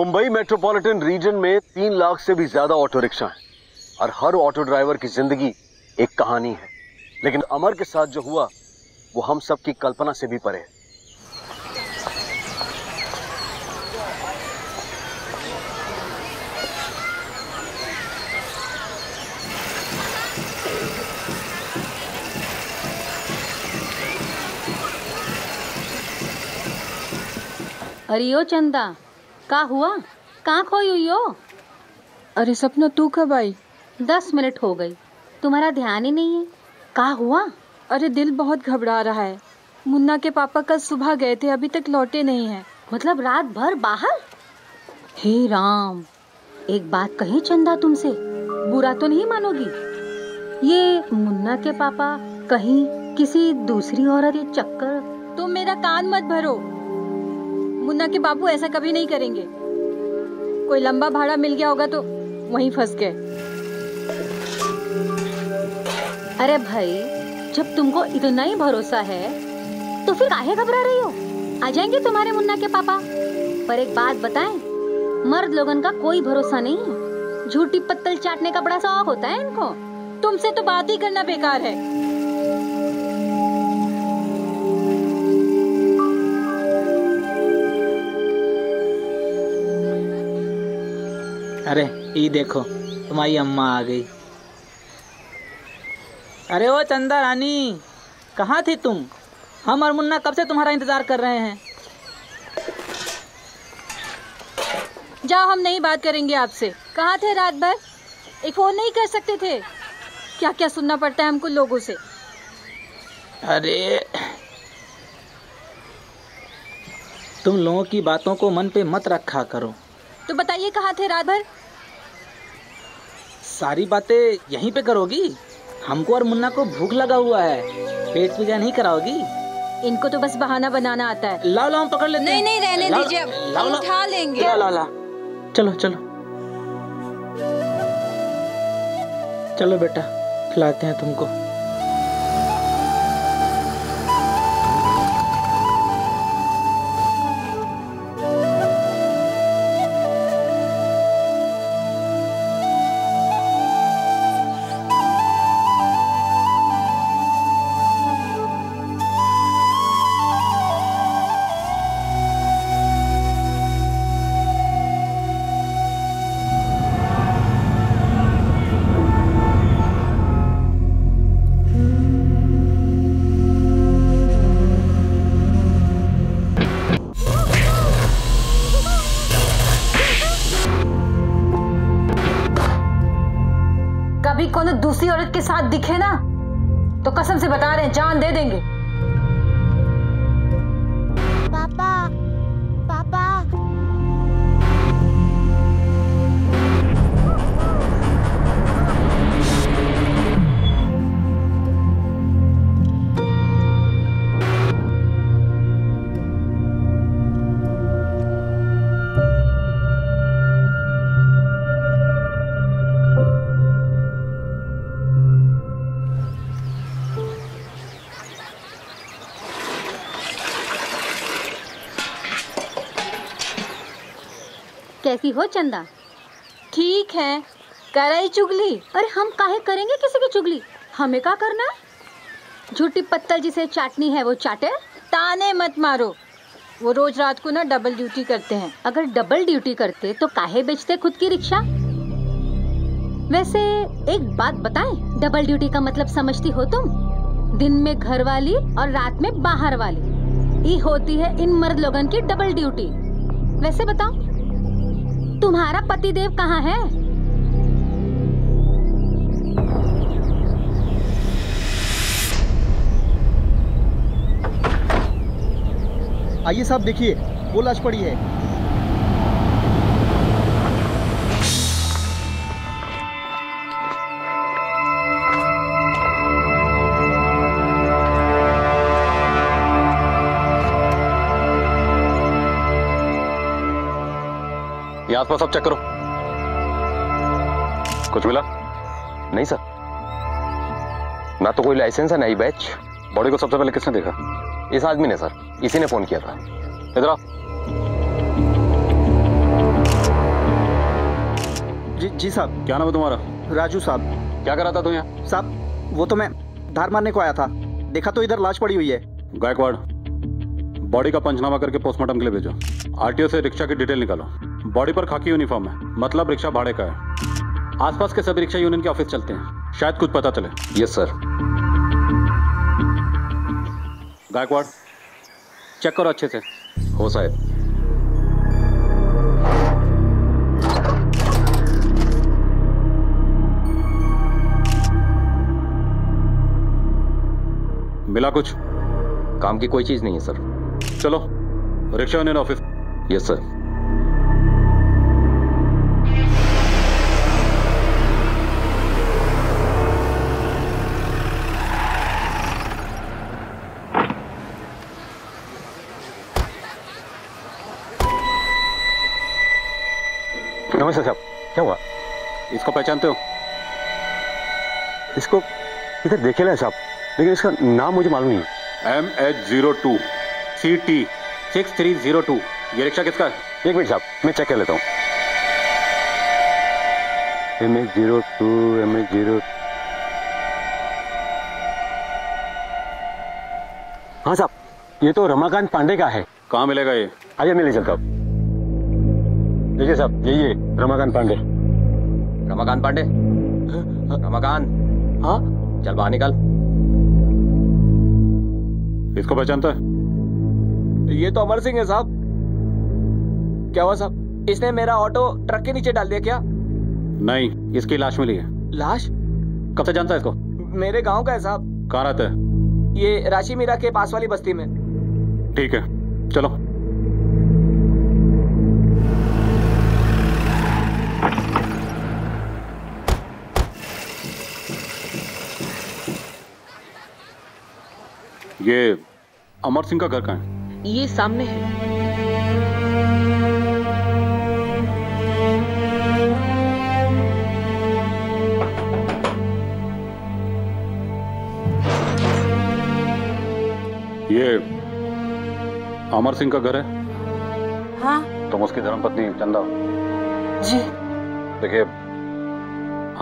Mumbai metropolitan region में 3 लाख से भी ज्यादा ऑटो रिक्शा हैं और हर ऑटो ड्राइवर की जिंदगी एक कहानी है, लेकिन अमर के साथ जो हुआ वो हम सब की कल्पना से भी परे है। अरे ओ चंदा, का हुआ? कहाँ खोई हुई हो? अरे सपना, तू कब आई? 10 मिनट हो गई, तुम्हारा ध्यान ही नहीं है। का हुआ? अरे दिल बहुत घबरा रहा है। मुन्ना के पापा कल सुबह गए थे, अभी तक लौटे नहीं हैं। मतलब रात भर बाहर? हे राम, एक बात कही चंदा तुमसे, बुरा तो नहीं मानोगी? ये मुन्ना के पापा कहीं किसी दूसरी औरत के चक्कर? तुम मेरा कान मत भरो, मुन्ना के बाबू ऐसा कभी नहीं करेंगे। कोई लंबा भाड़ा मिल गया होगा तो वहीं फंस गए। अरे भाई, जब तुमको इतना ही भरोसा है तो फिर काहे घबरा रही हो? आ जाएंगे तुम्हारे मुन्ना के पापा। पर एक बात बताएं, मर्द लोगन का कोई भरोसा नहीं है, झूठी पत्तल चाटने का बड़ा शौक होता है इनको। तुमसे तो बात ही करना बेकार है। अरे ये देखो, तुम्हारी अम्मा आ गई। अरे ओ चंदा रानी, कहाँ थी तुम? हम और मुन्ना कब से तुम्हारा इंतजार कर रहे हैं। जाओ, हम नहीं बात करेंगे आपसे। कहाँ थे रात भर? एक फोन नहीं कर सकते थे? क्या क्या सुनना पड़ता है हमको लोगों से। अरे तुम लोगों की बातों को मन पे मत रखा करो। तो बताइए, कहाँ थे रात भर? सारी बातें यहीं पे करोगी? हमको और मुन्ना को भूख लगा हुआ है, पेट पूजा नहीं कराओगी? इनको तो बस बहाना बनाना आता है। लाओ लाओ, पकड़ लेते हैं। नहीं रहने दीजिए, अब हम उठा लेंगे। लाओ लाओ, चलो चलो चलो बेटा, खिलाते हैं तुमको। दूसरी औरत के साथ दिखे ना तो कसम से बता रहे हैं, जान दे देंगे। पापा, पापा। कैसी हो चंदा? ठीक है, कराई चुगली। अरे हम काहे करेंगे किसी की चुगली, हमें क्या करना? झूठी पत्तल जिसे चाटनी है वो चाटे। ताने मत मारो, वो रोज रात को ना डबल ड्यूटी करते हैं। अगर डबल ड्यूटी करते तो काहे बेचते खुद की रिक्शा? वैसे एक बात बताएं, डबल ड्यूटी का मतलब समझती हो तुम? दिन में घर वाली और रात में बाहर वाली, ये होती है इन मर्द लोगन की डबल ड्यूटी। वैसे बताओ, तुम्हारा पतिदेव कहाँ है? आइए साहब, देखिए वो लाश पड़ी है। आसपास सब चेक करो, कुछ मिला? नहीं सर, ना तो कोई लाइसेंस है ना ही बैच। बॉडी को सबसे पहले किसने देखा? इस आदमी ने सर, इसी ने फोन किया था। इधर आओ। जी साहब। क्या नाम है तुम्हारा? राजू साहब। क्या कर रहा था तू यहाँ? साहब वो तो मैं धार मारने को आया था, देखा तो इधर लाश पड़ी हुई है। गायकवाड़, बॉडी का पंचनामा करके पोस्टमार्टम के लिए भेजो। आरटीओ से रिक्शा की डिटेल निकालो। बॉडी पर खाकी यूनिफॉर्म है, मतलब रिक्शा भाड़े का है। आसपास के सभी रिक्शा यूनियन के ऑफिस चलते हैं, शायद कुछ पता चले। Yes sir. गायकवाड़ चेक करो अच्छे से। हो साहब। मिला कुछ? काम की कोई चीज नहीं है सर। चलो rickshaw union office. Yes sir. नमस्ते साहब। क्या हुआ? इसको पहचानते हो? इसको इधर देखे ना साहब, लेकिन इसका नाम मुझे मालूम नहीं है। MH02CT 6302। ये रिक्शा किसका है? एक मिनट साहब, मैं चेक कर लेता हूँ। MH02 हाँ साहब, ये तो रमाकांत पांडे का है। कहाँ मिलेगा ये? आइए मिले चलता हूँ। देखिए साहब, यही है रमाकांत पांडे। रमाकांत पांडे? रमाकांत, हाँ चल बाहर निकाल। इसको पहचानता है? ये तो अमर सिंह है साहब। क्या हुआ साहब? इसने मेरा ऑटो ट्रक के नीचे डाल दिया क्या? नहीं, इसकी लाश मिली है। लाश? कब से जानता है इसको? मेरे गांव का है साहब। कहाँ रहता है? ये राशि मीरा के पास वाली बस्ती में। ठीक है, चलो। ये अमर सिंह का घर कहाँ है? ये सामने है। ये अमर सिंह का घर है? हाँ। तुम उसकी धर्मपत्नी चंदा? जी। देखिए,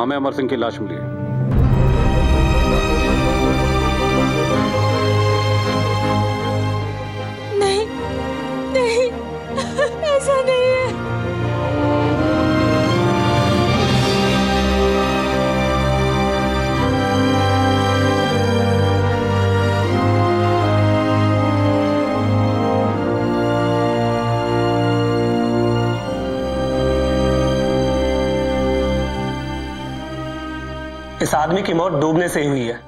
हमें अमर सिंह की लाश मिली है। ऐसा नहीं है। इस आदमी की मौत डूबने से ही हुई है,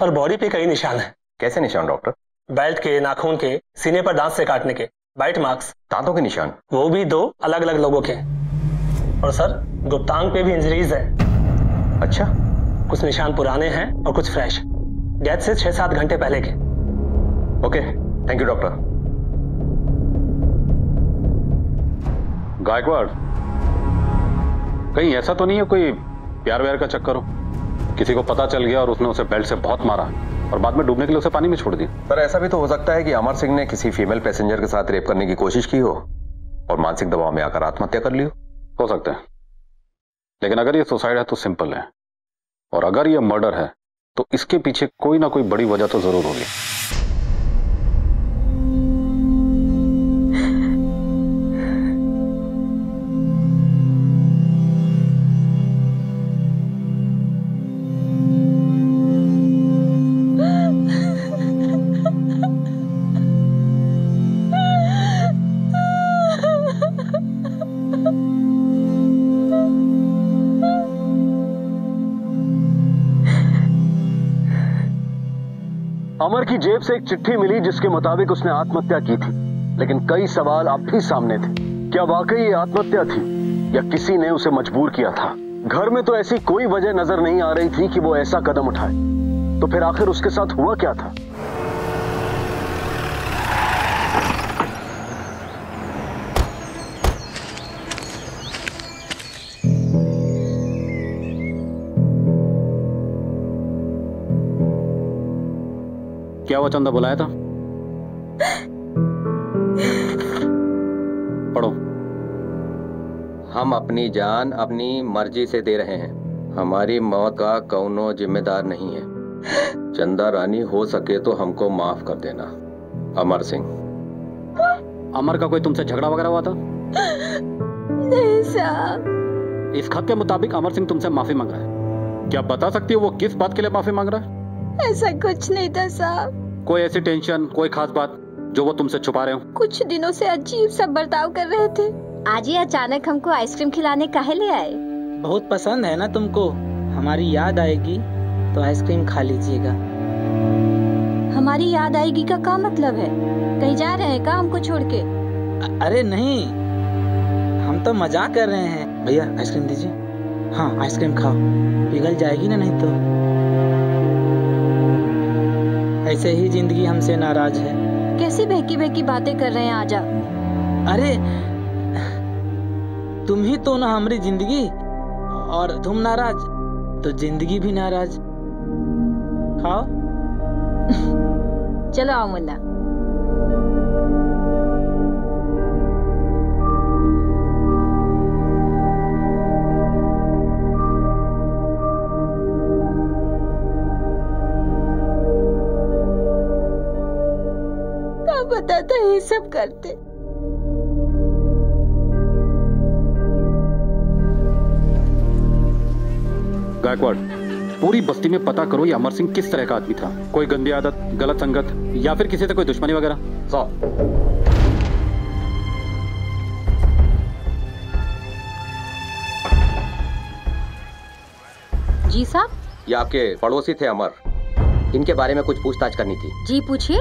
पर बॉडी पे कई निशान है। कैसे निशान डॉक्टर? बेल्ट के, नाखून के, सीने पर दांत से काटने के, बाइट मार्क्स, दांतों के निशान, वो भी दो अलग अलग लोगों के, और सर गुप्तांग पे भी इंजरीज है। अच्छा, कुछ निशान पुराने हैं और कुछ फ्रेश, डेथ से 6-7 घंटे पहले के। Okay, thank you doctor. Gaikwad, कहीं ऐसा तो नहीं है कोई प्यार व्यार का चक्कर हो? किसी को पता चल गया और उसने उसे बेल्ट से बहुत मारा और बाद में डूबने के लिए उसे पानी में छोड़ दिया। पर ऐसा भी तो हो सकता है कि अमर सिंह ने किसी फीमेल पैसेंजर के साथ रेप करने की कोशिश की हो और मानसिक दबाव में आकर आत्महत्या कर ली हो सकता है। लेकिन अगर ये सुसाइड है तो सिंपल है, और अगर ये मर्डर है तो इसके पीछे कोई ना कोई बड़ी वजह तो जरूर होगी। अमर की जेब से एक चिट्ठी मिली जिसके मुताबिक उसने आत्महत्या की थी, लेकिन कई सवाल अब भी सामने थे। क्या वाकई ये आत्महत्या थी या किसी ने उसे मजबूर किया था? घर में तो ऐसी कोई वजह नजर नहीं आ रही थी कि वो ऐसा कदम उठाए, तो फिर आखिर उसके साथ हुआ क्या था? क्या हुआ? चंदा बुलाया था? पढ़ो। हम अपनी जान अपनी मर्जी से दे रहे हैं। हमारी मौत का कौनो जिम्मेदार नहीं है। चंदा रानी, हो सके तो हमको माफ कर देना। अमर सिंह। अमर का कोई तुमसे झगड़ा वगैरह हुआ था? नहीं साहब। इस खत के मुताबिक अमर सिंह तुमसे माफी मांग रहा है। क्या बता सकती हो वो किस बात के लिए माफी मांग रहा है? ऐसा कुछ नहीं था साहब। कोई ऐसी टेंशन, कोई खास बात जो वो तुमसे छुपा रहे हो? कुछ दिनों से अजीब सा बर्ताव कर रहे थे। आज ही अचानक हमको आइसक्रीम खिलाने काहे ले आए? बहुत पसंद है ना तुमको, हमारी याद आएगी तो आइसक्रीम खा लीजिएगा। हमारी याद आएगी का क्या मतलब है? कहीं जा रहे हैं का हमको छोड़ के? अरे नहीं, हम तो मजाक कर रहे हैं। भैया आइसक्रीम दीजिए। हाँ आइसक्रीम खाओ, पिघल जाएगी ना, नहीं तो। ऐसे ही जिंदगी हमसे नाराज है। कैसी बहकी बहकी बातें कर रहे हैं, आजा। अरे तुम ही तो ना हमारी जिंदगी, और तुम नाराज तो जिंदगी भी नाराज। खाओ। चलो आओ मुन्ना। क्या बताता है ये सब करते। गायकवाड़, पूरी बस्ती में पता करो ये अमर सिंह किस तरह का आदमी था। कोई गंदी आदत, गलत संगत, या फिर किसी से कोई दुश्मनी वगैरह? जी साहब। ये आपके पड़ोसी थे अमर, इनके बारे में कुछ पूछताछ करनी थी। जी पूछिए।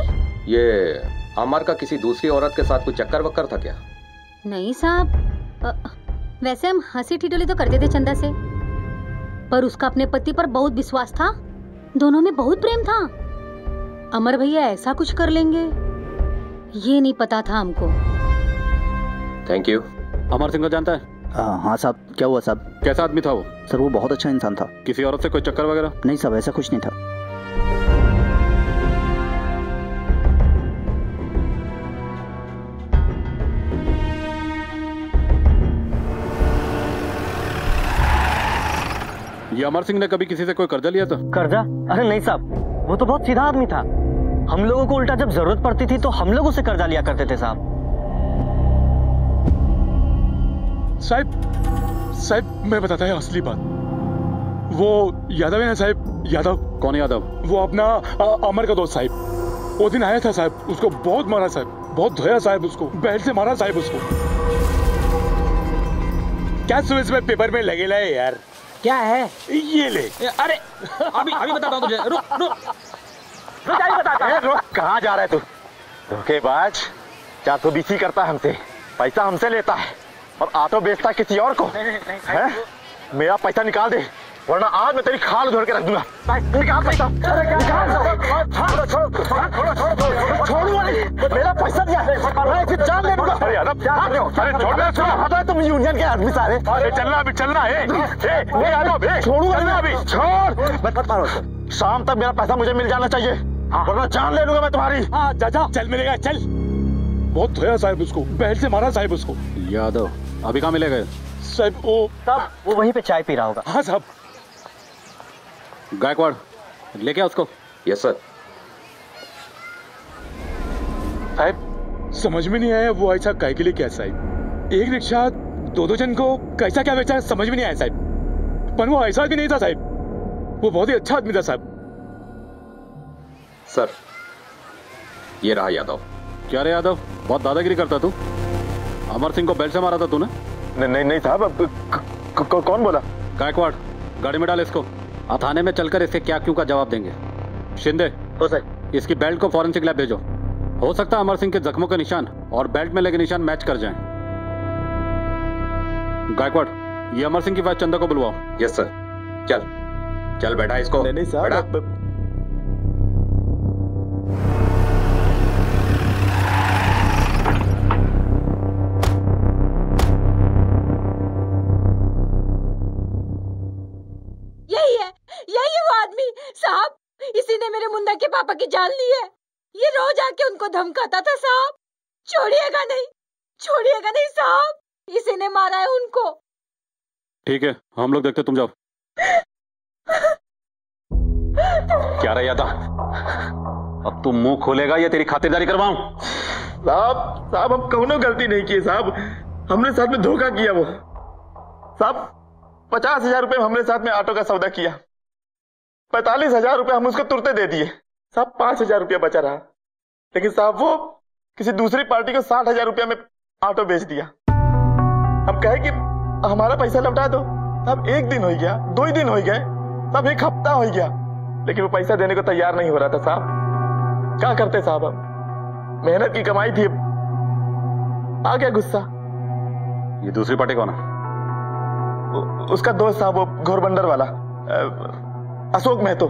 ये अमर का किसी दूसरी औरत के साथ कुछ चक्कर वक्कर था क्या? नहीं साहब, वैसे हम हंसी ठिठोली तो करते थे चंदा से, पर उसका अपने पति पर बहुत विश्वास था। दोनों में बहुत प्रेम था। अमर भैया ऐसा कुछ कर लेंगे ये नहीं पता था हमको। Thank you. अमर सिंह को जानता है? हाँ साहब। क्या हुआ साहब? कैसा आदमी था वो? सर वो बहुत अच्छा इंसान था। किसी औरत से कोई चक्कर वगैरह? नहीं साहब ऐसा कुछ नहीं था। ये अमर सिंह ने कभी किसी से कोई कर्जा लिया था? कर्जा? अरे नहीं साहब, वो तो बहुत सीधा आदमी था। हम लोगों को उल्टा जब जरूरत पड़ती थी तो हम लोगों से कर्जा लिया करते थे साहब। साहब मैं बताता है असली बात। वो यादव है ना साहब, यादव। कौन यादव? वो अपना अमर का दोस्त साहब। वो दिन आया था साहब, उसको बहुत मारा साहब, बहुत धोया साहब, उसको बैल से मारा साहब उसको। क्या सुबह सुबह पेपर में लगे लाए यार। क्या है ये? ले अरे अभी बताता हूँ तुझे। रुक जा, बताता हूँ। कहाँ जा रहा है तू? धोखेबाज 420 करता है हमसे, पैसा हमसे लेता है और ऑटो बेचता किसी और को। नहीं, मेरा पैसा निकाल दे वरना आज मैं तेरी खाल धोड़ के रख दूंगा। निकाल पैसा, मेरा पैसा दिया जान ले दूंगा। अरे तुम यूनियन के आदमी सारे। चलना अभी, चलना है, छोड़ूंगा अभी। छोड़ मत मारो, शाम तक मेरा पैसा मुझे मिल जाना चाहिए वरना जान ले लूंगा मैं तुम्हारी। हाँ जा, चल मिलेगा चल। बहुत धोया साहब उसको, बैल से मारा साहब उसको। यादव अभी कहाँ मिलेगा साहब? वो वहीं पे चाय पी रहा होगा। हाँ साहब। गायकवाड़ लेके आओ उसको। Yes sir. साहब समझ में नहीं आया वो ऐसा काय के लिए क्या साहब। एक रिक्शा दो जन को कैसा क्या बेचा समझ में नहीं आया साहब, पर वो ऐसा भी नहीं था साहब। वो बहुत ही अच्छा आदमी था साहब। सर ये रहा यादव। क्या रे यादव, बहुत दादागिरी करता तू। अमर सिंह को बेल से मारा था तूने? नहीं साहब। कौन बोला? गायकवाड़ गाड़ी में डाल इसको। थाने में चलकर इसके क्या क्यों का जवाब देंगे। शिंदे हो सर, इसकी बेल्ट को फॉरेंसिक लैब भेजो। हो सकता है अमर सिंह के जख्मों के निशान और बेल्ट में लगे निशान मैच कर जाएं। गायकवाड़ ये अमर सिंह की बात चंदा को बुलवाओ। Yes sir. चल बैठा इसको। नहीं साहब। पापा की जान ली है। ये रोज आके उनको धमकाता था साहब। छोड़िएगा नहीं साहब, इसी ने मारा है उनको। ठीक है, हम लोग देखते, तुम जाओ। क्या रहा यादा, अब तू मुंह खोलेगा या तेरी खातिरदारी करवाऊं? साहब अब कौनो गलती नहीं की साहब, हमने साथ में धोखा किया। वो साहब 50,000 रुपये हमने साथ में ऑटो का सौदा किया, 45,000 रुपये हम उसको तुरते दे दिए साहब, 5,000 रुपया बचा रहा। लेकिन साहब वो किसी दूसरी पार्टी को 60,000 रुपया में ऑटो बेच दिया। हम कहे कि हमारा पैसा लौटा दो साहब, एक दिन हो गया, 2 दिन हो गए साहब, एक हफ्ता हो गया, लेकिन वो पैसा देने को तैयार नहीं हो रहा था साहब। क्या करते साहब, हम मेहनत की कमाई थी, आ गया गुस्सा। ये दूसरी पार्टी कौन है? उसका दोस्त साहब, वो घोरबंदर वाला अशोक मेहतो।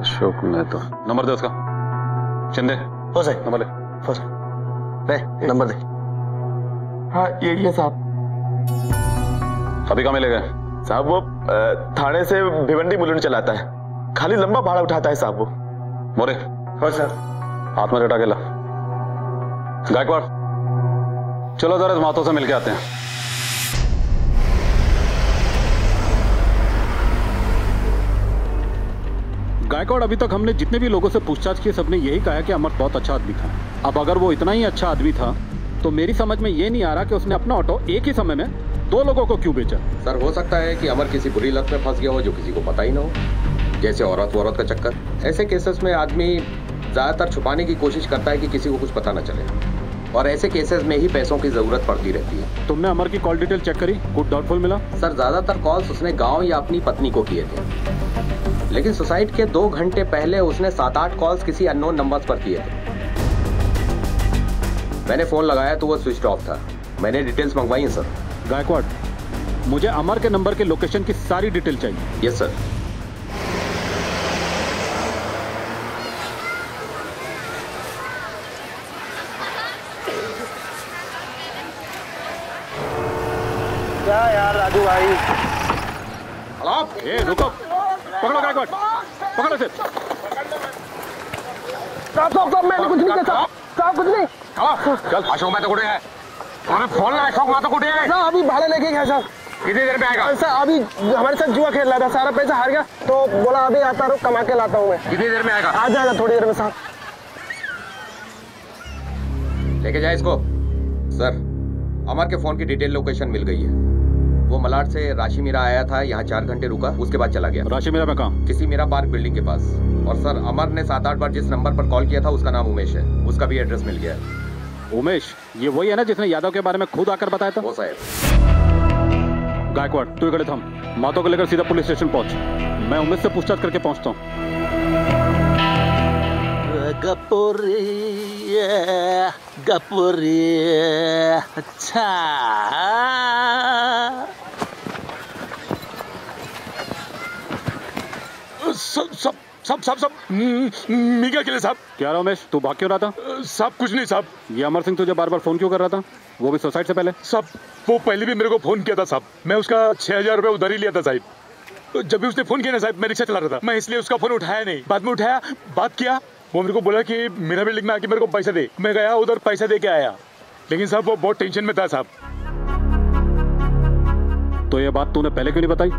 अशोक मेहतो, नंबर दे उसका। चंदे हो जाए, नंबर ले, हो जाए, नंबर दे। हाँ ये साहब। अभी कहाँ मिले गए साहब? वो थाने से भिवंडी मुलुंड चलाता है, खाली लंबा भाड़ा उठाता है साहब वो। मोरे हो सर, हाथ में लटा के ला। गायकवाड़ चलो जरा मातों से मिलके आते हैं। गायकवाड़, अभी तक हमने जितने भी लोगों से पूछताछ की, सबने यही कहा कि अमर बहुत अच्छा आदमी था। अब अगर वो इतना ही अच्छा आदमी था तो मेरी समझ में ये नहीं आ रहा कि उसने अपना ऑटो एक ही समय में 2 लोगों को क्यों बेचा। सर हो सकता है कि अमर किसी बुरी लत में फंस गया हो जो किसी को पता ही ना हो, जैसे औरत का चक्कर। ऐसे केसेस में आदमी ज़्यादातर छुपाने की कोशिश करता है कि किसी को कुछ पता ना चले, और ऐसे केसेस में ही पैसों की जरूरत पड़ती रहती है। तुमने अमर की कॉल डिटेल चेक करी, कुछ डाउटफुल मिला? सर ज़्यादातर कॉल्स उसने गाँव या अपनी पत्नी को किए थे, लेकिन सुसाइड के 2 घंटे पहले उसने 7-8 कॉल्स किसी अननोन नंबर्स पर किए थे। मैंने फोन लगाया तो वो स्विच ऑफ था। मैंने डिटेल्स मंगवाई हैं सर। गायकवाड़, मुझे अमर के नंबर के लोकेशन की सारी डिटेल चाहिए। Yes sir. क्या यार राजू भाई, हेलो, रुको, पकड़ो गायकवाड़, पकड़ो सर। साहब मैंने कुछ नहीं किया साहब, कुछ नहीं। चल अशोक मैं तो कुटे है, अरे फोन ना, अशोक मैं तो कुटे है साहब, अभी भाड़े लेके गया साहब। कितनी देर में आएगा? सर अभी हमारे साथ जुआ खेल रहा था, सारा पैसा हार गया तो बोला अभी आता रुक कमा के लाता हूँ मैं। कितनी देर में आएगा? आ जाएगा थोड़ी देर में साहब। लेके जाए इसको। सर अमर के फोन की डिटेल लोकेशन मिल गई है। वो मलाड से राशि मीरा आया था, यहाँ 4 घंटे रुका, उसके बाद चला गया। राशि मीरा में कहाँ? किसी मीरा पार्क बिल्डिंग के पास। और सर अमर ने 7-8 बार जिस नंबर पर कॉल किया था उसका नाम उमेश है, उसका भी एड्रेस मिल गया है। उमेश ये वही है ना जिसने यादव के बारे में खुद आकर बताया था? वो साहब। गायकवाड़ तू इकड़े थम, मातों को लेकर सीधा पुलिस स्टेशन पहुँच, मैं उमेश से पूछताछ करके पहुँचता हूँ। गपुरी अच्छा, सब सब सब सब सब मीगा के लिए साहब। क्या रमेश तू भाग क्यों रहा था? साहब कुछ नहीं साहब। ये अमर सिंह तुझे बार बार फोन क्यों कर रहा था, वो भी सुसाइड से पहले? साहब वो पहले भी मेरे को फोन किया था साहब, मैं उसका 6,000 रुपये उधार ही लिया था साहब। जब भी उसने फोन किया ना साहब, मैं रिक्शा चला रहा था, मैं इसलिए उसका फोन उठाया नहीं, बाद में उठाया, बात किया। वो मेरे को बोला कि मेरा बिल्डिंग में आके मेरे को पैसा दे, मैं गया उधर पैसा दे के आया, लेकिन साहब वो बहुत टेंशन में था साहब। तो ये बात तूने पहले क्यों नहीं बताई?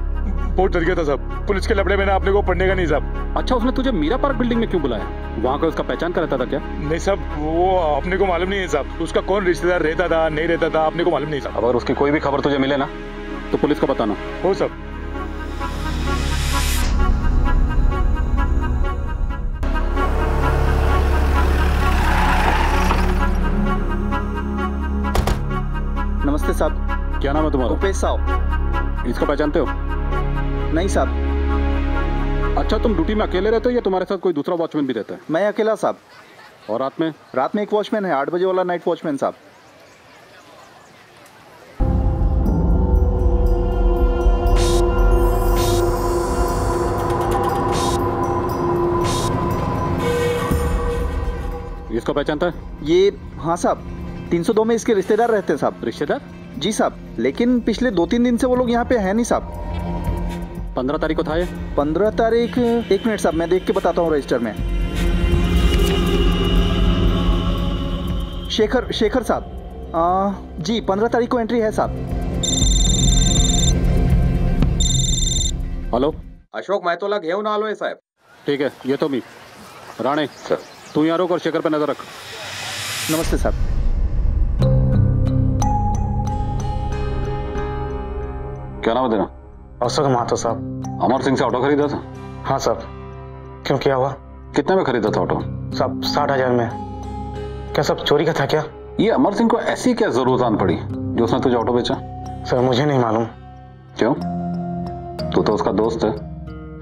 बहुत डर गया था साहब, पुलिस के लपड़े में ना अपने को पढ़ने का नहीं साहब। अच्छा उसने तुझे मीरा पार्क बिल्डिंग में क्यों बुलाया? वहाँ का उसका पहचान कराता था क्या? नहीं साहब वो अपने को मालूम नहीं है साहब, उसका कौन रिश्तेदार रहता था नहीं रहता था अपने को मालूम नहीं साहब। अगर उसकी कोई भी खबर तुझे मिले ना तो पुलिस को बताना। हो साहब। नमस्ते साहब। क्या नाम है तुम्हारा? रुपेश साहब। इसको पहचानते हो? नहीं साहब। अच्छा तुम ड्यूटी में अकेले रहते हो या तुम्हारे साथ कोई दूसरा वॉचमैन भी रहता है? मैं अकेला साहब। और रात में? रात में एक वॉचमैन है, 8 बजे वाला नाइट वॉचमैन साहब। इसको पहचानता है ये? हाँ साहब, 302 में इसके रिश्तेदार रहते हैं साहब। रिश्तेदार? जी साहब, लेकिन पिछले 2-3 दिन से वो लोग यहाँ पे है नहीं साहब। 15 तारीख को था ये? 15 तारीख, एक मिनट साहब मैं देख के बताता हूँ रजिस्टर में। शेखर साहब जी 15 तारीख को एंट्री है साहब। हेलो अशोक, मैं तो लग घेऊ ना आलो है साहब। ठीक है, ये तो मी राणे सर, तू यहाँ रुक और शेखर पर नजर रख। नमस्ते साहब। क्या नाम है तेरा? अशोक महता साहब। अमर सिंह से ऑटो खरीदा था? हाँ साहब। क्यों, क्या हुआ? कितने में खरीदा था ऑटो? साहब 60,000 में। क्या सब चोरी का था क्या? ये अमर सिंह को ऐसी क्या जरूरत आन पड़ी जो उसने तुझे ऑटो बेचा? सर मुझे नहीं मालूम। क्यों, तू तो उसका दोस्त है,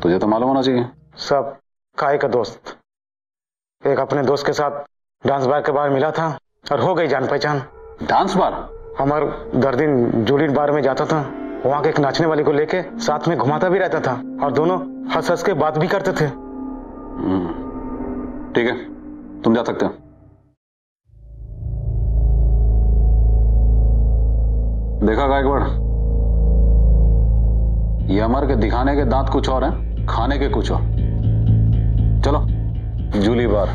तुझे तो मालूम होना चाहिए। साहब काय का दोस्त? एक अपने दोस्त के साथ डांस बार के बाहर मिला था और हो गई जान पहचान। Dance bar? अमर दर दिन जूलियट बार में जाता था, वहाँ के एक नाचने वाली को लेके साथ में घुमाता भी रहता था और दोनों हंस हंस के बात भी करते थे। ठीक है, तुम जा सकते हो। देखा गायकवाड़, ये अमर के दिखाने के दांत कुछ और हैं, खाने के कुछ और। चलो जूली बार।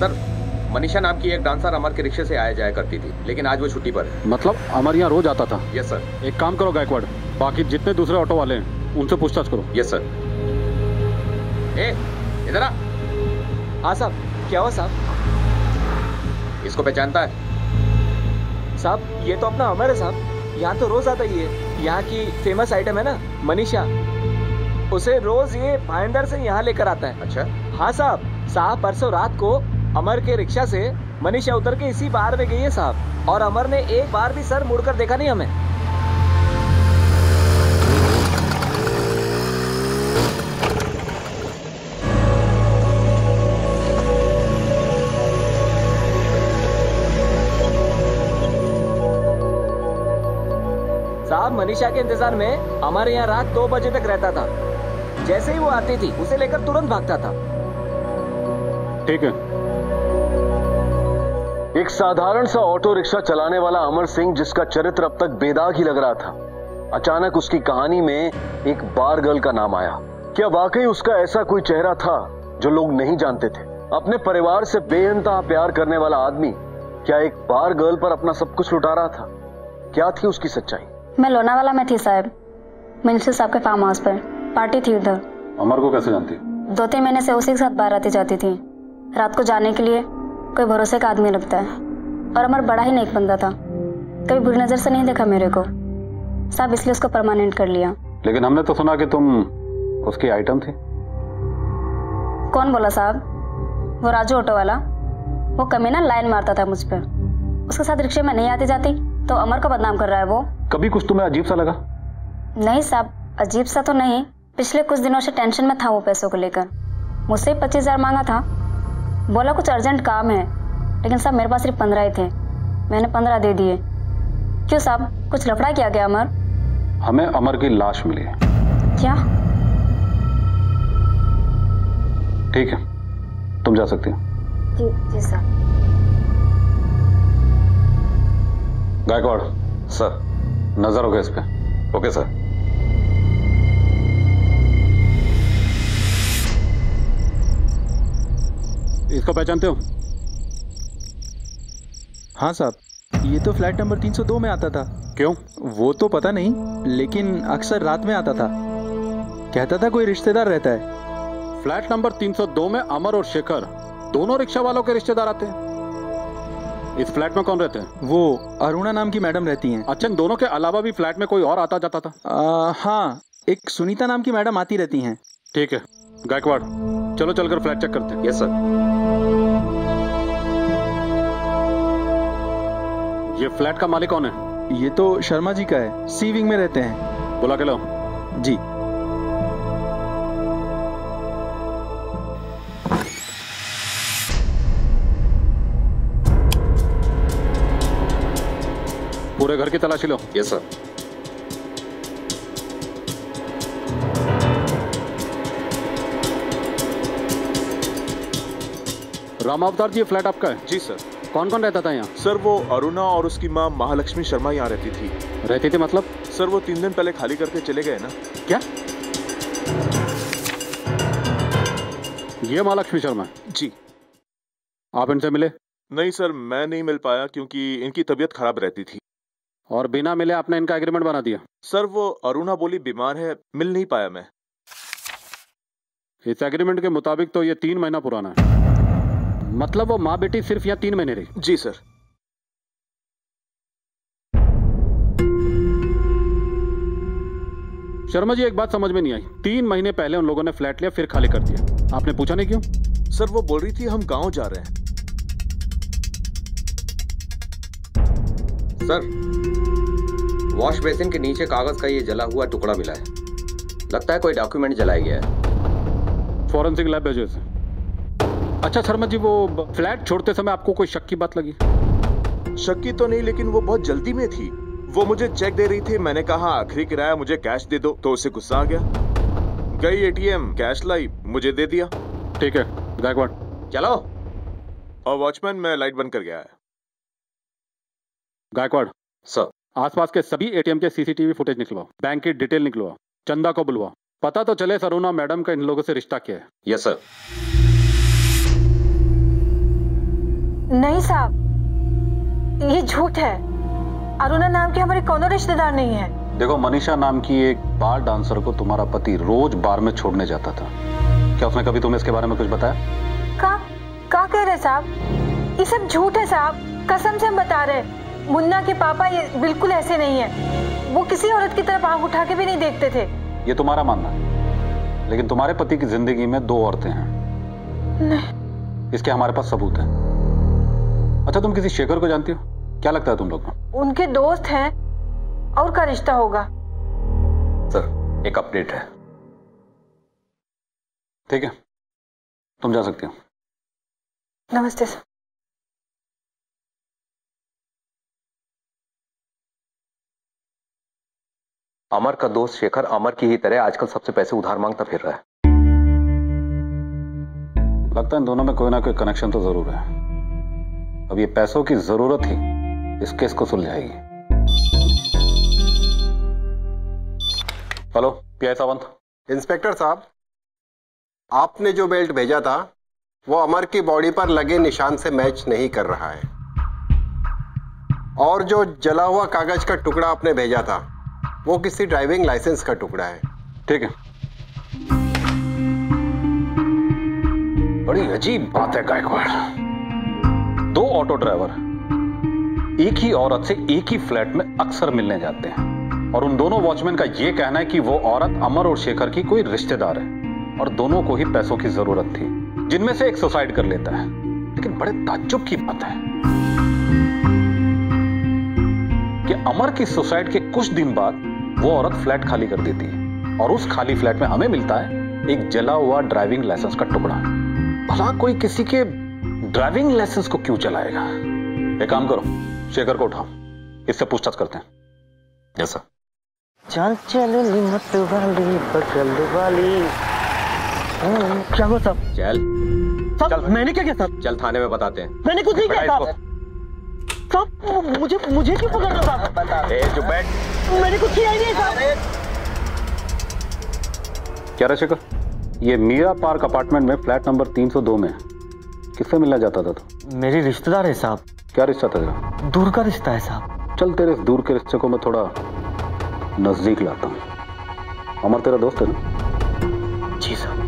सर, मनीषा नाम की एक डांसर अमर के रिक्शे से आया जाया करती थी, लेकिन आज वो छुट्टी पर है। मतलब अमर यहाँ रोज आता था? Yes sir. एक काम करो गायकवाड़, बाकी जितने दूसरे ऑटो वाले हैं उनसे पूछताछ करो। Yes sir. ए, इधर आ। हाँ साहब, क्या हुआ साहब? इसको पहचानता है? साहब ये तो अपना अमर है साहब, यहाँ तो रोज आता ही है। यहाँ की फेमस आइटम है ना मनीषा, उसे रोज ये भाईंदर से यहाँ लेकर आता है। अच्छा? हाँ साहब, साहब परसों रात को अमर के रिक्शा से मनीषा उतर के इसी बार में गई है साहब, और अमर ने एक बार भी सर मुड़कर देखा नहीं हमें। साहब मनीषा के इंतजार में अमर यहाँ रात 2 बजे तक रहता था। जैसे ही वो आती थी उसे लेकर तुरंत भागता था। ठीक है, एक साधारण सा ऑटो रिक्शा चलाने वाला अमर सिंह, जिसका चरित्र अब तक बेदाग ही लग रहा था, अचानक उसकी कहानी में एक बार गर्ल का नाम आया। क्या वाकई उसका ऐसा कोई चेहरा था जो लोग नहीं जानते थे? अपने परिवार से बेअंतहा प्यार करने वाला आदमी क्या एक बार गर्ल पर अपना सब कुछ लुटा रहा था? क्या थी उसकी सच्चाई? मैं लोनावाला में थी साहब, मिनिस्टर साहब के फार्म हाउस पर पार्टी थी उधर। अमर को कैसे जानती? 2-3 महीने से उसी के साथ बाहर आती जाती थी। रात को जाने के लिए कोई भरोसे का आदमी लगता है, और अमर बड़ा ही नेक बंदा था, कभी बुरी नजर से नहीं देखा मेरे को साहब, इसलिए उसको परमानेंट कर लिया। लेकिन हमने तो सुना कि तुम उसकी आइटम थी। कौन बोला साहब? वो राजू ऑटो वाला, वो कमीना लाइन मारता था मुझ पर। उसके साथ रिक्शे में नहीं आती जाती तो अमर को बदनाम कर रहा है वो। कभी कुछ तुम्हें अजीब सा लगा? नहीं साहब, अजीब सा तो नहीं, पिछले कुछ दिनों से टेंशन में था वो पैसों को लेकर। मुझसे 25,000 मांगा था, बोला कुछ अर्जेंट काम है, लेकिन साहब मेरे पास सिर्फ 15 ही थे, मैंने 15 दे दिए। क्यों साहब, कुछ लफड़ा किया गया? अमर, हमें अमर की लाश मिली है। क्या? ठीक है, तुम जा सकती हो। जी साहब। गायकवाड़ सर, नजर होगा इस पे। Okay sir. इसको पहचानते हो? हाँ साहब, ये तो फ्लैट नंबर 302 में आता था। क्यों? वो तो पता नहीं, लेकिन अक्सर रात में आता था, कहता था कोई रिश्तेदार रहता है। फ्लैट नंबर 302 में अमर और शेखर दोनों रिक्शा वालों के रिश्तेदार आते हैं। इस फ्लैट में कौन रहते हैं? वो अरुणा नाम की मैडम रहती हैं। अच्छा, दोनों के अलावा भी फ्लैट में कोई और आता जाता था? हाँ, एक सुनीता नाम की मैडम आती रहती हैं। ठीक है गायकवाड़, चलो चलकर फ्लैट चेक करते हैं। Yes sir. ये फ्लैट का मालिक कौन है? ये तो शर्मा जी का है, सी विंग में रहते हैं। बुला के लाओ। जी। पूरे घर की तलाशी लो। Yes sir. राम अवतार जी, ये फ्लैट आपका है? जी सर। कौन कौन रहता था यहाँ? सर वो अरुणा और उसकी माँ महालक्ष्मी शर्मा यहाँ रहती थी। मतलब सर वो 3 दिन पहले खाली करके चले गए ना। क्या ये महालक्ष्मी शर्मा? जी। आप इनसे मिले? नहीं सर, मैं नहीं मिल पाया क्योंकि इनकी तबीयत खराब रहती थी। और बिना मिले आपने इनका एग्रीमेंट बना दिया? सर वो अरुणा बोली बीमार है, मिल नहीं पाया मैं। इस एग्रीमेंट के मुताबिक तो ये 3 महीना पुराना है, मतलब वो माँ बेटी सिर्फ यहाँ 3 महीने रही। जी सर। शर्मा जी एक बात समझ में नहीं आई, 3 महीने पहले उन लोगों ने फ्लैट लिया फिर खाली कर दिया, आपने पूछा नहीं क्यों? सर वो बोल रही थी हम गांव जा रहे हैं। सर वॉश बेसिन के नीचे कागज का ये जला हुआ टुकड़ा मिला है, लगता है कोई डॉक्यूमेंट जलाया गया है। फॉरेंसिक लैब भेजो इसे। अच्छा शर्मा जी, वो फ्लैट छोड़ते समय आपको कोई शक की बात लगी? शक की तो नहीं, लेकिन वो बहुत जल्दी में थी। वो मुझे चेक दे रही थी, मैंने कहा आखिरी किराया मुझे कैश दे दो, तो उसे गुस्सा आ गया, गई एटीएम कैश लाई, मुझे दे दिया। ठीक है गायकवाड़ चलो। और वॉचमैन मैं लाइट बंद कर गया है। गायकवाड़ सर, आसपास के सभी एटीएम के सीसीटीवी फुटेज निकलवाओ, बैंक की डिटेल निकलवाओ, चंदा को बुलवाओ, पता तो चले सरुणा मैडम का इन लोगों से रिश्ता क्या है। Yes sir. नहीं साहब ये झूठ है, अरुणा नाम की हमारे कोनो रिश्तेदार नहीं है। देखो मनीषा नाम की एक बार डांसर को तुम्हारा पति रोज बार में छोड़ने जाता था, क्या उसने कभी तुम्हें इसके बारे में कुछ बताया? का कह रहे साहब, ये सब झूठ है साहब, कसम से हम बता रहे। मुन्ना के पापा ये बिल्कुल ऐसे नहीं है, वो किसी औरत की तरफ आंख उठा के भी नहीं देखते थे। ये तुम्हारा मानना है, लेकिन तुम्हारे पति की जिंदगी में 2 औरतें हैं। नहीं। इसके हमारे पास सबूत है। अच्छा तुम किसी शेखर को जानती हो? क्या लगता है तुम लोग को? उनके दोस्त हैं और का रिश्ता होगा। सर एक अपडेट है। ठीक है तुम जा सकते हो। नमस्ते सर। अमर का दोस्त शेखर अमर की ही तरह आजकल सबसे पैसे उधार मांगता फिर रहा है। लगता है इन दोनों में कोई ना कोई कनेक्शन तो जरूर है। अब ये पैसों की जरूरत ही इस केस को सुलझाएगी। Hello PI Sawant. इंस्पेक्टर साहब, आपने जो बेल्ट भेजा था वो अमर की बॉडी पर लगे निशान से मैच नहीं कर रहा है, और जो जला हुआ कागज का टुकड़ा आपने भेजा था वो किसी ड्राइविंग लाइसेंस का टुकड़ा है। ठीक है। बड़ी अजीब बात है गायकवाड़, 2 ऑटो ड्राइवर एक ही औरत से एक ही फ्लैट में अक्सर मिलने जाते हैं, और उन दोनों वॉचमैन का यह कहना है कि वो औरत अमर और शेखर की कोई रिश्तेदार है और दोनों को ही पैसों की जरूरत थी, जिनमें से एक सुसाइड कर लेता है। लेकिन बड़े ताज्जुब की बात है कि अमर की सुसाइड के कुछ दिन बाद वो औरत फ्लैट खाली कर देती है, और उस खाली फ्लैट में हमें मिलता है एक जला हुआ ड्राइविंग लाइसेंस का टुकड़ा। भला कोई किसी के ड्राइविंग लाइसेंस को क्यों जलाएगा? एक काम करो शेखर को उठाओ, इससे पूछताछ करते हैं। Yes sir. चल चल लिमट वाली बगल वाली। क्या हुआ साहब? चल मैंने क्या किया साहब? चल थाने में बताते हैं। मैंने कुछ नहीं किया साहब। साहब मुझे क्यों पकड़ रहा है? बता ए चुप बैठ। मैंने कुछ किया ही नहीं साहब। क्या रहा शेखर? ये मीरा पार्क अपार्टमेंट में फ्लैट नंबर 302 में किससे मिलना जाता था तू? मेरी रिश्तेदार है साहब। क्या रिश्ता था? दूर का रिश्ता है साहब। चल तेरे इस दूर के रिश्ते को मैं थोड़ा नजदीक लाता हूँ। अमर तेरा दोस्त है ना? जी साहब।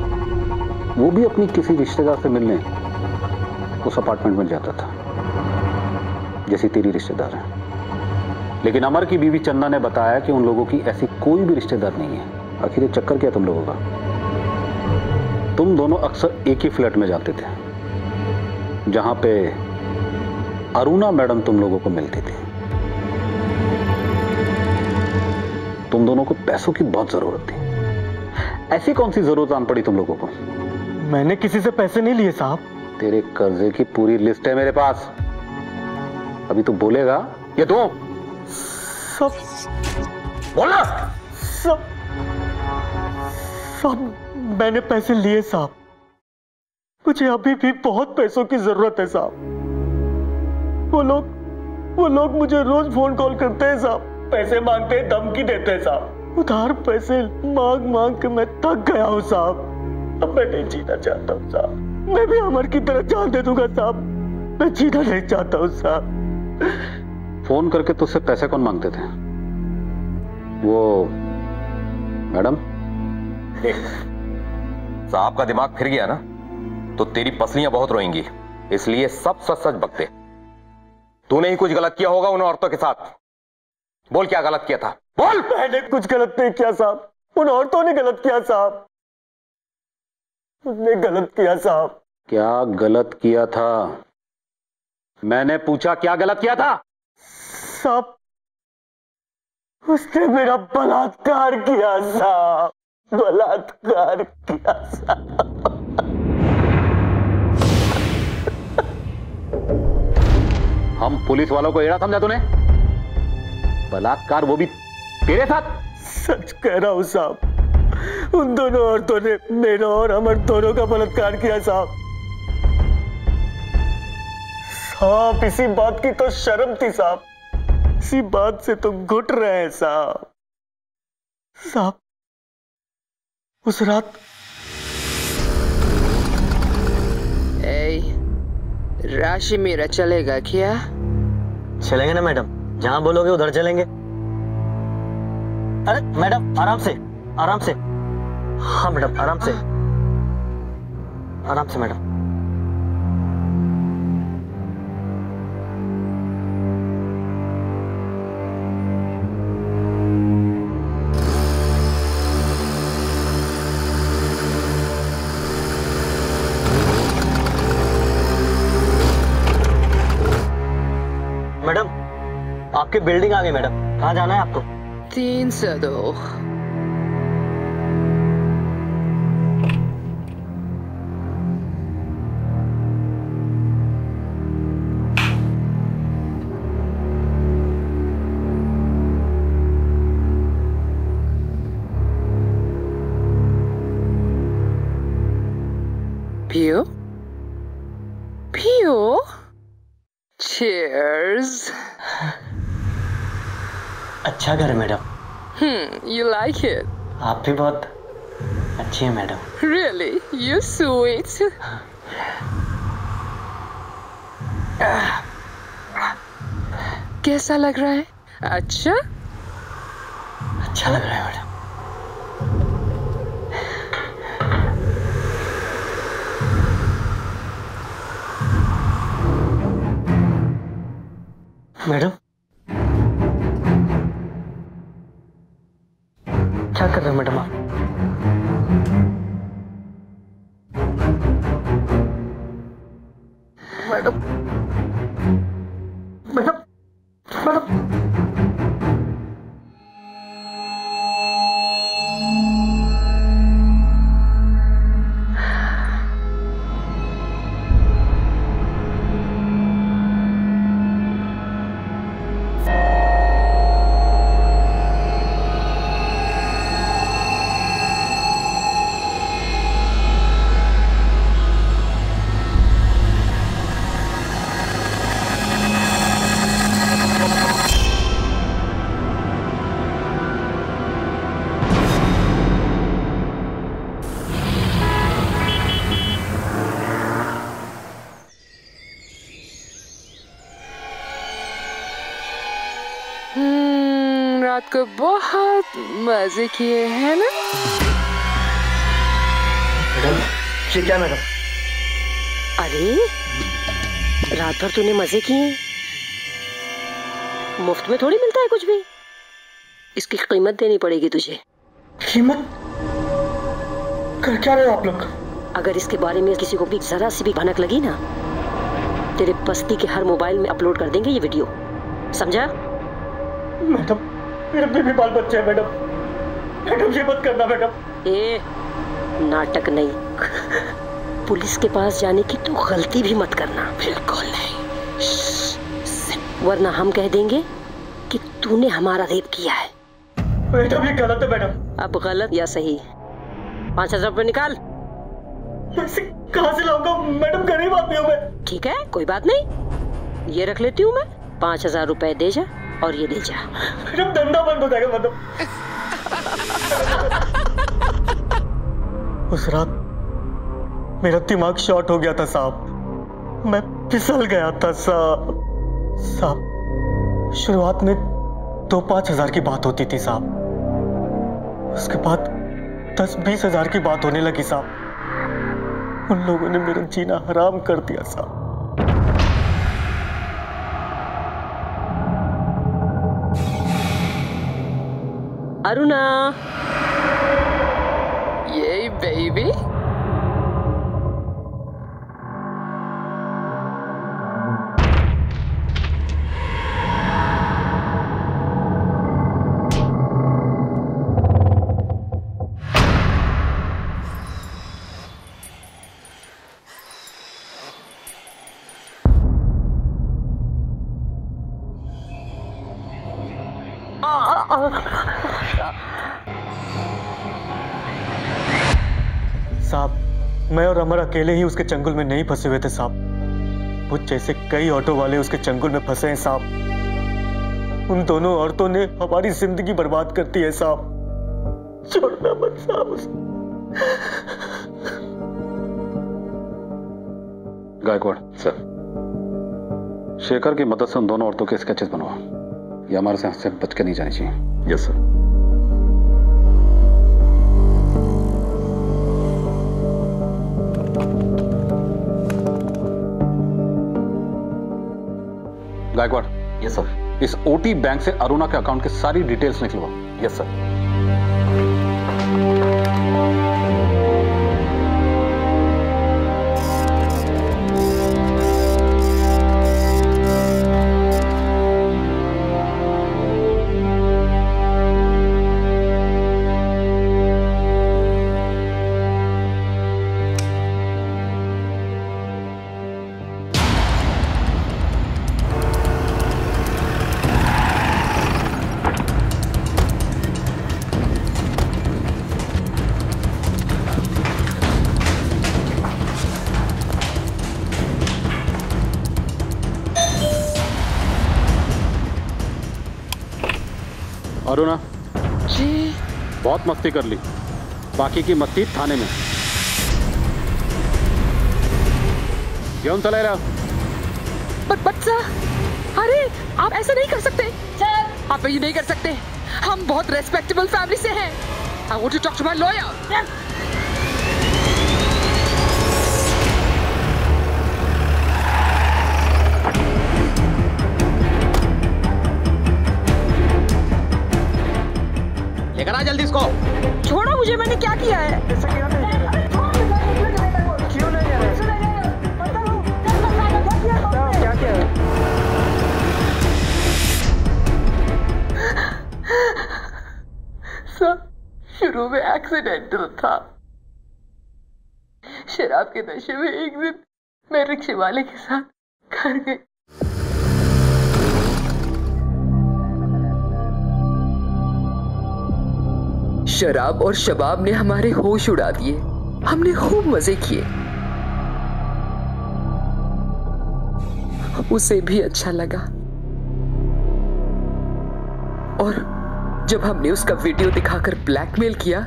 वो भी अपनी किसी रिश्तेदार से मिलने उस अपार्टमेंट में जाता था जैसी तेरी रिश्तेदार है, लेकिन अमर की बीवी चंदा ने बताया कि उन लोगों की ऐसी कोई भी रिश्तेदार नहीं है। आखिर ये चक्कर क्या तुम लोगों का? तुम दोनों अक्सर एक ही फ्लैट में जाते थे जहां पे अरुणा मैडम तुम लोगों को मिलती थी। तुम दोनों को पैसों की बहुत जरूरत थी। ऐसी कौन सी जरूरत आन पड़ी तुम लोगों को? मैंने किसी से पैसे नहीं लिए साहब। तेरे कर्जे की पूरी लिस्ट है मेरे पास, अभी तू बोलेगा या दो? सब बोला। सब मैंने पैसे लिए साहब, मुझे अभी भी बहुत पैसों की जरूरत है साहब। वो लोग मुझे रोज फोन कॉल करते हैं साहब, पैसे मांगते हैं, धमकी देते हैं साहब। उधार पैसे मांग के मैं थक गया हूँ साहब, अब मैं नहीं जीना चाहता हूँ साहब। मैं भी अमर की तरह जान दे दूंगा साहब। मैं जीना नहीं चाहता हूँ साहब। फोन करके तुझसे पैसे कौन मांगते थे? वो मैडम? साहब का दिमाग फिर गया ना, तो तेरी पसलियां बहुत रोएंगी, इसलिए सब सच सच बकते। तूने ही कुछ गलत किया होगा उन औरतों के साथ। बोल क्या गलत किया था, बोल। मैंने कुछ गलत नहीं किया साहब, उन औरतों ने गलत किया साहब, उनने गलत किया साहब। क्या गलत किया था? मैंने पूछा क्या गलत किया था साहब। उसने मेरा बलात्कार किया साहब, बलात्कार किया साहब। हम पुलिस वालों को एड़ा समझा तूने? बलात्कार वो भी तेरे साथ? सच कह रहा हूँ साहब, उन दोनों औरतों ने मेरा और अमर दोनों का बलात्कार किया साहब। साहब इसी बात की तो शर्म थी साहब, इसी बात से तो घुट रहे हैं साहब। साहब उस रात राशि मेरा चलेगा क्या? चलेंगे ना मैडम, जहां बोलोगे उधर चलेंगे। अरे मैडम आराम से, आराम से। हाँ मैडम आराम से, आराम से मैडम। आपकी बिल्डिंग आ गई मैडम, कहाँ जाना है आपको? 302। पियो पियो, चीयर्स। अच्छा घर है मैडम। You like it? आप भी बहुत अच्छी हैं मैडम। Really? You sweet. कैसा लग रहा है? अच्छा? अच्छा लग रहा है मैडम। मैडम क्या कर रहे हो मैडम आप? मैडम मैडम मैडम को बहुत मजे किए हैं ना? मैडम ये क्या मैडम? अरे रात भर तूने मजे किए, मुफ्त में थोड़ी मिलता है कुछ भी, इसकी कीमत देनी पड़ेगी तुझे। कीमत कर क्या रहे हो आप लोग? अगर इसके बारे में किसी को भी जरा सी भी भनक लगी ना, तेरे बस्ती के हर मोबाइल में अपलोड कर देंगे ये वीडियो, समझा? मैडम मेरे भी बाल बच्चे हैं मैडम, मैडम ये मत करना मैडम। ए नाटक नहीं, पुलिस के पास जाने की तो गलती भी मत करना। बिल्कुल नहीं, वरना हम कह देंगे कि तूने हमारा रेप किया है। मैडम ये गलत है मैडम। अब गलत या सही, 5,000 रुपये निकाल। कहाँ से लाऊंगा मैडम, गरीब आदमी हूँ मैं। ठीक है कोई बात नहीं, ये रख लेती हूँ मैं, 5,000 रुपये दे जा और ये ले जा। जब धंधा बंद हो जाएगा मतलब। उस रात मेरा दिमाग शॉर्ट हो गया था साहब, मैं फिसल गया था साहब। शुरुआत में 2-5 हज़ार की बात होती थी साहब, उसके बाद 10-20 हज़ार की बात होने लगी साहब। उन लोगों ने मेरा जीना हराम कर दिया साहब। अरुणा, ये बेबी साहब, मैं और अमर अकेले ही उसके चंगुल में नहीं फंसे हुए थे साहब। वो जैसे कई ऑटो वाले उसके चंगुल में फंसे हैं साहब। उन दोनों औरतों ने हमारी जिंदगी बर्बाद कर दी है साहब। छोड़ना मत साहब उसे। गायकवाड़ सर, शेखर की मदद से उन दोनों औरतों के स्केचेस बनवाओ। ये हमारे साथ से बच के नहीं जानी चाहिए। Yes sir. Gaikwad. Yes sir. इस ओटी बैंक से अरुणा के अकाउंट की सारी डिटेल्स निकलवाओ। Yes sir. अरुणा जी, बहुत मस्ती कर ली, बाकी की मस्ती थाने में। क्यों चला रहा? बट सर, अरे आप ऐसा नहीं कर सकते सर। आप ये नहीं कर सकते। हम बहुत रेस्पेक्टेबल फैमिली से हैं। I want to talk to my lawyer. करा जल्दी इसको। छोड़ो मुझे, मैंने क्या किया है? क्यों नहीं है? क्या किया है? सर, शुरू में एक्सीडेंटल था। शराब के नशे में एक दिन मैं रिक्शे वाले के साथ घर गई। शराब और शबाब ने हमारे होश उड़ा दिए। हमने खूब मजे किए। उसे भी अच्छा लगा। और जब हमने उसका वीडियो दिखाकर ब्लैकमेल किया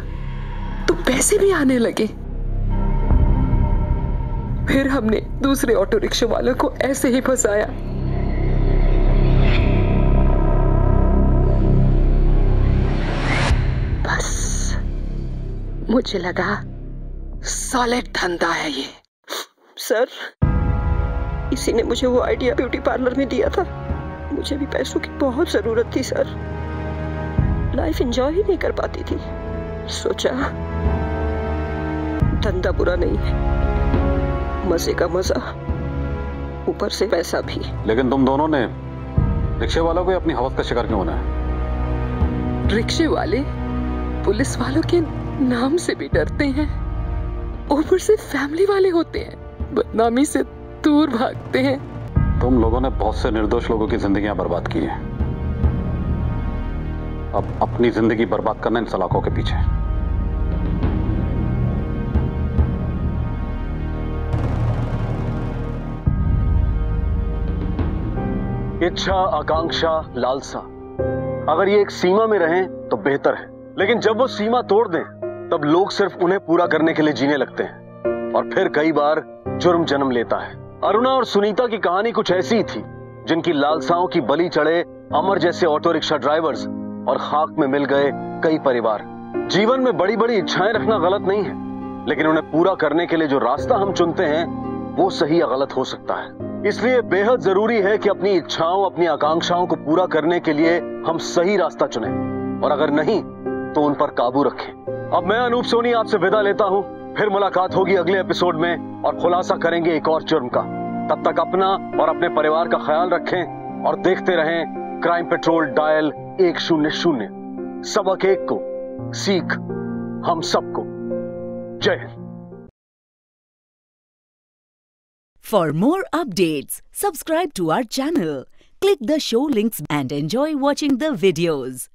तो पैसे भी आने लगे। फिर हमने दूसरे ऑटो रिक्शा वालों को ऐसे ही फंसाया। मुझे लगा सॉलिड धंधा है ये। सर, इसी ने मुझे वो आइडिया ब्यूटी पार्लर में दिया था। मुझे भी पैसों की बहुत जरूरत थी सर। लाइफ एंजॉय ही नहीं कर पाती थी। सोचा धंधा बुरा नहीं है, मजे का मजा, ऊपर से पैसा भी। लेकिन तुम दोनों ने रिक्शे वालों को अपनी हवस का शिकार क्यों बनाया? रिक्शे वाले पुलिस वालों के नाम से भी डरते हैं, ऊपर से फैमिली वाले होते हैं, बदनामी से दूर भागते हैं। तुम लोगों ने बहुत से निर्दोष लोगों की जिंदगियां बर्बाद की हैं। अब अपनी जिंदगी बर्बाद करना इन सलाखों के पीछे। इच्छा, आकांक्षा, लालसा, अगर ये एक सीमा में रहें तो बेहतर है, लेकिन जब वो सीमा तोड़ दें तब लोग सिर्फ उन्हें पूरा करने के लिए जीने लगते हैं और फिर कई बार जुर्म जन्म लेता है। अरुणा और सुनीता की कहानी कुछ ऐसी थी जिनकी लालसाओं की बलि चढ़े अमर जैसे ऑटो रिक्शा ड्राइवर्स और खाक में मिल गए कई परिवार। जीवन में बड़ी बड़ी इच्छाएं रखना गलत नहीं है, लेकिन उन्हें पूरा करने के लिए जो रास्ता हम चुनते हैं वो सही या गलत हो सकता है। इसलिए बेहद जरूरी है कि अपनी इच्छाओं, अपनी आकांक्षाओं को पूरा करने के लिए हम सही रास्ता चुने, और अगर नहीं तो उन पर काबू रखें। अब मैं अनूप सोनी आपसे विदा लेता हूँ। फिर मुलाकात होगी अगले एपिसोड में और खुलासा करेंगे एक और जुर्म का। तब तक अपना और अपने परिवार का ख्याल रखें और देखते रहें क्राइम पेट्रोल डायल 100। सबक एक को, सीख हम सबको। जय Hind. For more updates subscribe to our channel, click the show links and enjoy watching the videos.